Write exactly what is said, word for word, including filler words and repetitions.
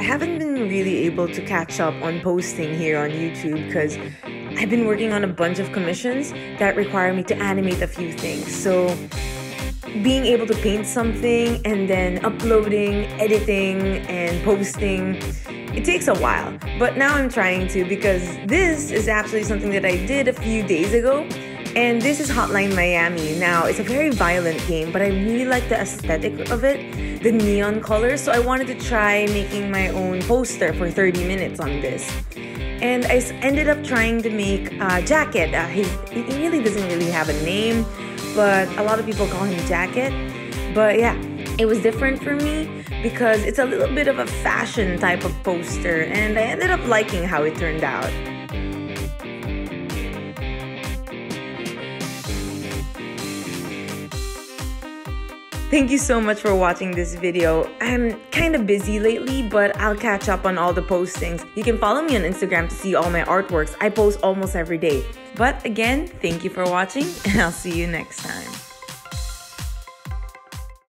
I haven't been really able to catch up on posting here on YouTube because I've been working on a bunch of commissions that require me to animate a few things. So being able to paint something and then uploading, editing, and posting, it takes a while. But now I'm trying to, because this is actually something that I did a few days ago. And this is Hotline Miami. Now, it's a very violent game, but I really like the aesthetic of it, the neon colors. So I wanted to try making my own poster for thirty minutes on this. And I ended up trying to make uh, Jacket. Uh, his, he really doesn't really have a name, but a lot of people call him Jacket. But yeah, it was different for me because it's a little bit of a fashion type of poster, and I ended up liking how it turned out. Thank you so much for watching this video. I'm kind of busy lately, but I'll catch up on all the postings. You can follow me on Instagram to see all my artworks. I post almost every day. But again, thank you for watching, and I'll see you next time.